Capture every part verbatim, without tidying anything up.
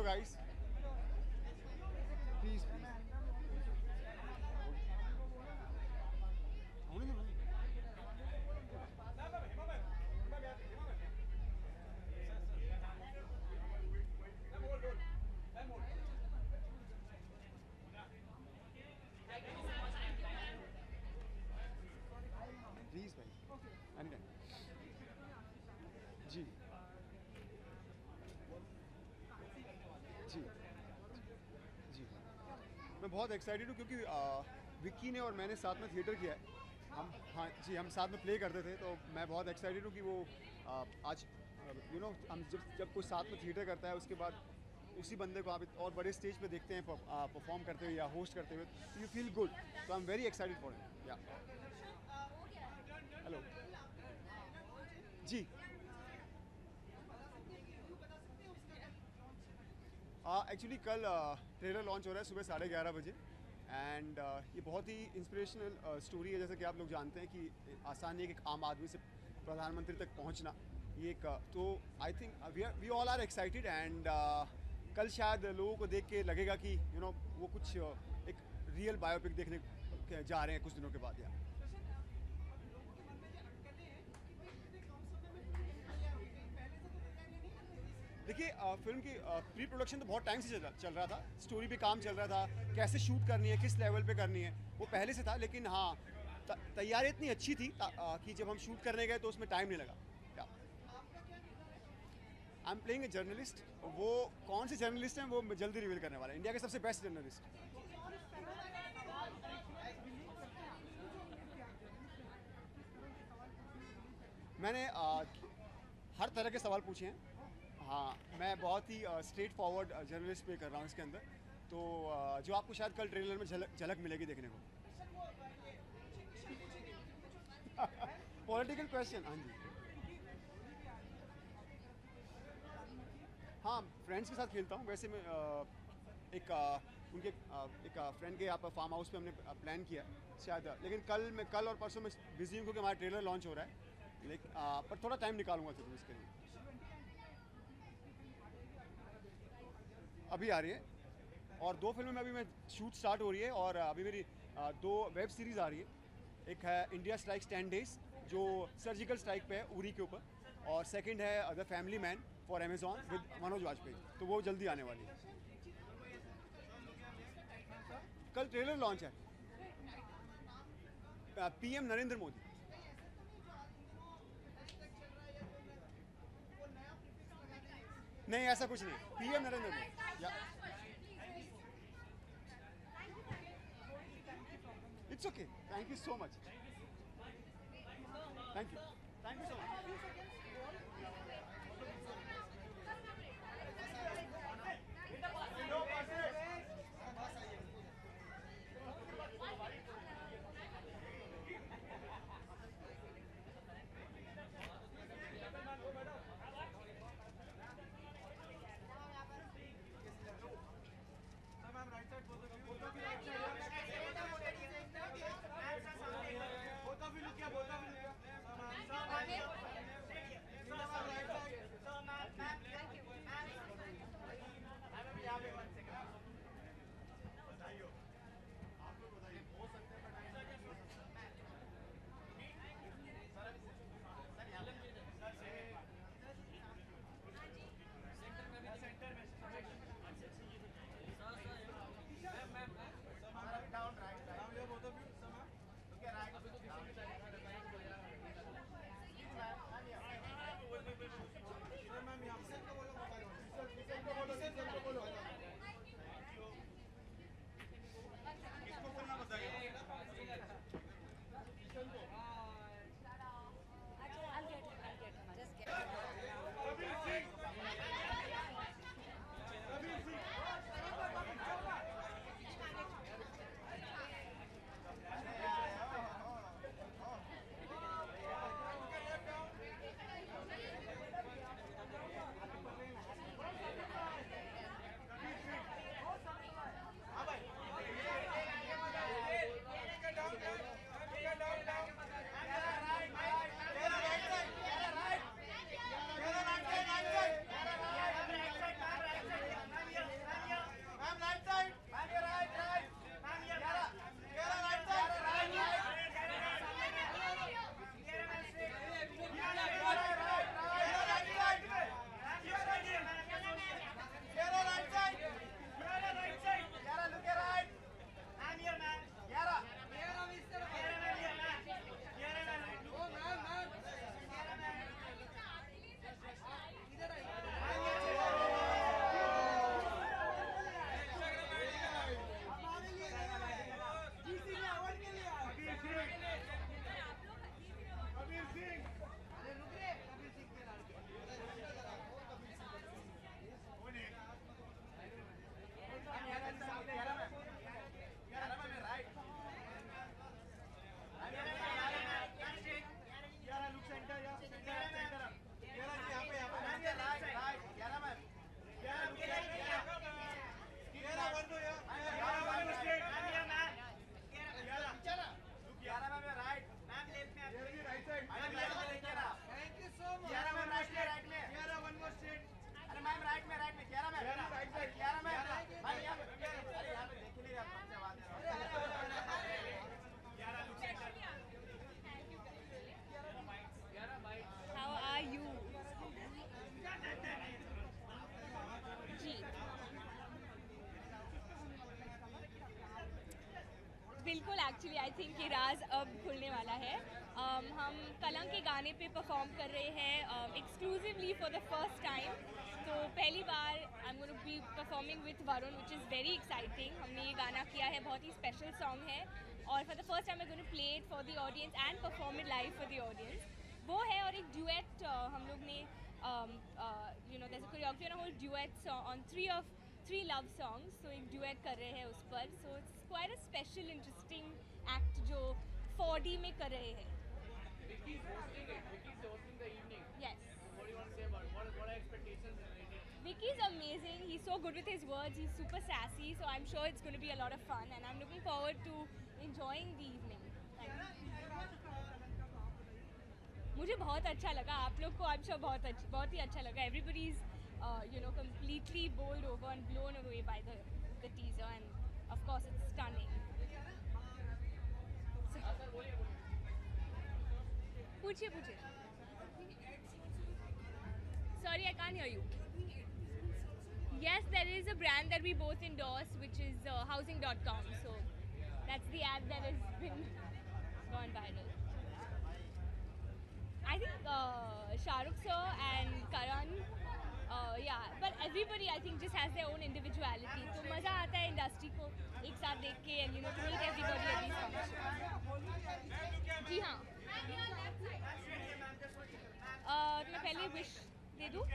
Hello guys. Please, please. Please, bhai. Anytime. जी. जी जी मैं बहुत excited हूँ क्योंकि विक्की ने और मैंने साथ में थिएटर किया है हम हाँ जी हम साथ में प्ले करते थे तो मैं बहुत एक्साइटेड हूँ कि वो आ, आज यू नो हम जब जब कोई साथ में थिएटर करता है उसके बाद उसी बंदे को आप और बड़े स्टेज पे देखते हैं परफॉर्म करते हुए या होस्ट करते हुए you feel good so I am very excited for it या हेलो जी एक्चुअली uh, कल ट्रेलर uh, लॉन्च हो रहा है सुबह साढ़े ग्यारह बजे एंड uh, ये बहुत ही इंस्पिरेशनल स्टोरी uh, है जैसे कि आप लोग जानते हैं कि आसान है कि एक आम आदमी से प्रधानमंत्री तक पहुंचना ये एक uh, तो I think we we all are excited and कल शायद लोगों को देख के लगेगा कि यू you नो know, वो कुछ uh, एक रियल बायोपिक देखने जा रहे हैं कुछ दिनों के बाद यहाँ देखिए फिल्म की प्री प्रोडक्शन तो बहुत टाइम से चल रहा चल रहा था स्टोरी पे काम चल रहा था कैसे शूट करनी है किस लेवल पे करनी है वो पहले से था लेकिन हाँ तैयारी इतनी अच्छी थी आ, कि जब हम शूट करने गए तो उसमें टाइम नहीं लगा क्या I am playing a journalist वो कौन से जर्नलिस्ट हैं वो जल्दी रिवील करने वाला है इंडिया के सबसे बेस्ट जर्नलिस्ट मैंने आ, हर तरह के सवाल पूछे हैं हाँ मैं बहुत ही स्ट्रेट फॉरवर्ड जर्नलिस्ट पे कर रहा हूँ इसके अंदर तो uh, जो आपको शायद कल ट्रेलर में झलक झलक मिलेगी देखने को पॉलिटिकल क्वेश्चन हाँ जी हाँ फ्रेंड्स के साथ खेलता हूँ वैसे मैं uh, एक uh, उनके uh, एक फ्रेंड uh, के यहाँ पर फार्म हाउस पे हमने प्लान किया शायद लेकिन कल मैं कल और परसों में बिजी हूँ क्योंकि हमारा ट्रेलर लॉन्च हो रहा है लेकिन uh, पर थोड़ा टाइम निकालूंगा जरूर इसके लिए अभी आ रही है और दो फिल्में में अभी मैं शूट स्टार्ट हो रही है और अभी मेरी दो वेब सीरीज़ आ रही है एक है इंडिया स्ट्राइक्स टेन डेज जो सर्जिकल स्ट्राइक पे है उरी के ऊपर और सेकंड है the family man for Amazon with Manoj Vajpayee तो वो जल्दी आने वाली है कल ट्रेलर लॉन्च है पीएम नरेंद्र मोदी नहीं ऐसा कुछ नहीं PM Narendra Modi it's okay thank you so much thank you thank you so much Both of you look here, both of you look here. बिल्कुल एक्चुअली आई थिंक कि राज अब खुलने वाला है. um, हम कलंक के गाने पे परफॉर्म कर रहे हैं exclusively for the first time. तो पहली बार I am going to be performing with Varun which is very exciting. हमने ये गाना किया है, बहुत ही स्पेशल सॉन्ग है और for the first time I am going to play it for the audience and perform it live for the audience. वो है और एक ड्यूएट uh, हम लोग ने you know that's a choreography and a whole duet on three of three love songs, so ek duet kar rahe hain us par, so it's quite a special interesting act jo four D mein kar rahe hain. Vicky's hosting it. Vicky's hosting the evening. Yes. What do you want to say about it? What, what are expectations in it? Vicky's amazing. He's so good with his words. He's super sassy, so I'm sure it's going to be a lot of fun and I'm looking forward to enjoying the evening. Mujhe bahut acha laga, aap log ko I'm sure bahut acha bahut hi acha laga. Everybody's Uh, you know, completely bowled over and blown away by the the teaser, and of course it's stunning. Puchhe puchhe. Sorry, I can't hear you. Yes, there is a brand that we both endorse, which is uh, housing dot com. So that's the ad that has been gone viral. I think uh, Shah Rukh sir and Karan. Uh, yeah, but everybody I think just has their own individuality. So मज़ा आता है industry को एक साथ देख के and you know to meet everybody at these functions. जी हाँ. Uh, तो मैं पहले wish दे दूँ.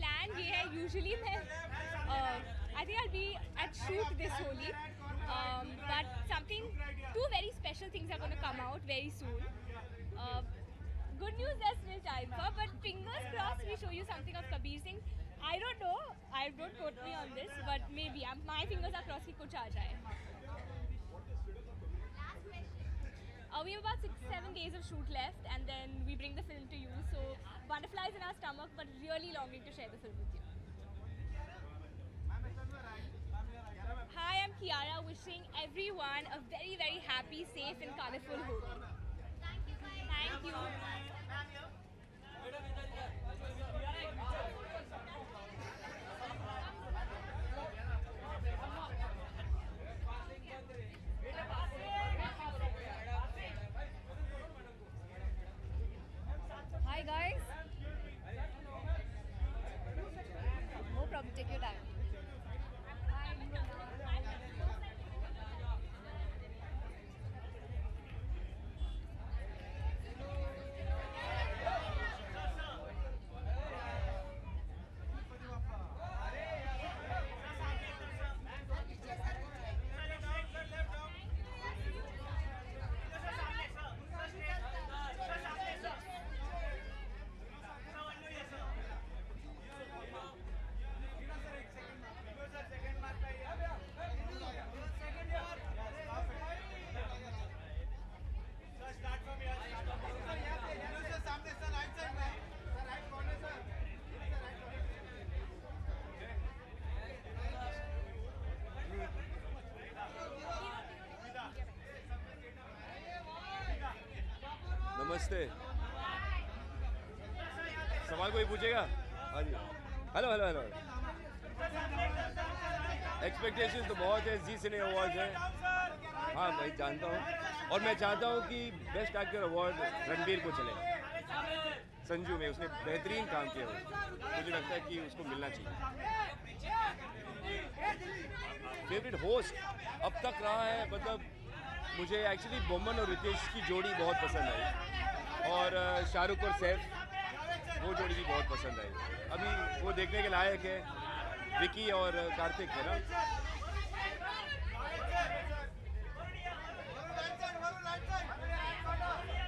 Plan ये है usually मैं uh, I think I'll be at shoot this Holi, um, but something two very special things are going to come out very soon. Uh, Good news, there's still time for, but fingers crossed we show you something of Kabir Singh. I don't know, I don't quote me on this, but maybe. I'm, my fingers are crossed कि कुछ आ जाए. Last question. Uh, we have about six, seven days of shoot left, and then we bring the film to you. So butterflies in our stomach, but really longing to share the film with you. Hi, I'm Kiara. Wishing everyone a very, very happy, safe, and colorful Holi. Thank you. Hi guys. No problem. Take your time. नमस्ते. सवाल कोई पूछेगा? हाँ जी. Hello hello hello. Expectation तो बहुत है. जी सिने award है. हाँ मैं जानता हूँ और मैं चाहता हूँ कि बेस्ट एक्टर अवार्ड रणबीर को चले. संजू में उसने बेहतरीन काम किया है, मुझे लगता है कि उसको मिलना चाहिए. फेवरेट होस्ट अब तक रहा है, मतलब मुझे एक्चुअली बोमन और रितेश की जोड़ी बहुत पसंद आई और शाहरुख और सैफ वो जोड़ी भी बहुत पसंद आई. अभी वो देखने के लायक है. विकी और कार्तिक है ना.